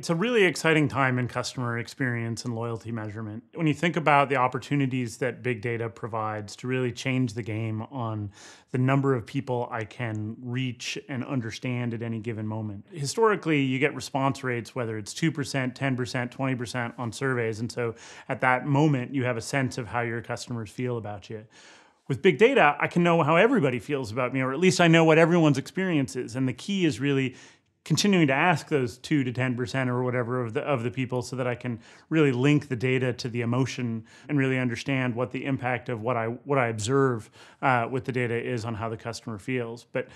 It's a really exciting time in customer experience and loyalty measurement. When you think about the opportunities that big data provides to really change the game on the number of people I can reach and understand at any given moment. Historically, you get response rates, whether it's 2%, 10%, 20% on surveys. And so at that moment, you have a sense of how your customers feel about you. With big data, I can know how everybody feels about me, or at least I know what everyone's experience is. And the key is really continuing to ask those 2 to 10% or whatever of the people so that I can really link the data to the emotion and really understand what the impact of what I observe with the data is on how the customer feels. But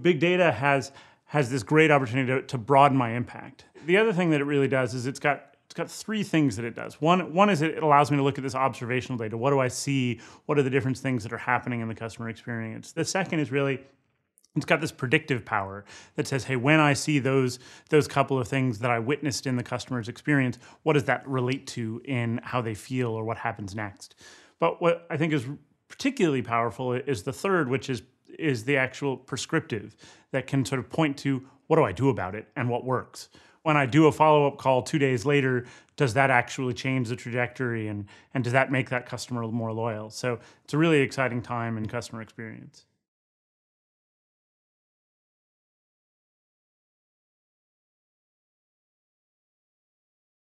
big data has this great opportunity to broaden my impact. The other thing that it really does is it's got three things that it does. One is it allows me to look at this observational data. What do I see? What are the different things that are happening in the customer experience? The second is really, it's got this predictive power that says, hey, when I see those couple of things that I witnessed in the customer's experience, what does that relate to in how they feel or what happens next? But what I think is particularly powerful is the third, which is the actual prescriptive that can sort of point to what do I do about it and what works. When I do a follow-up call 2 days later, does that actually change the trajectory and does that make that customer more loyal? So it's a really exciting time in customer experience.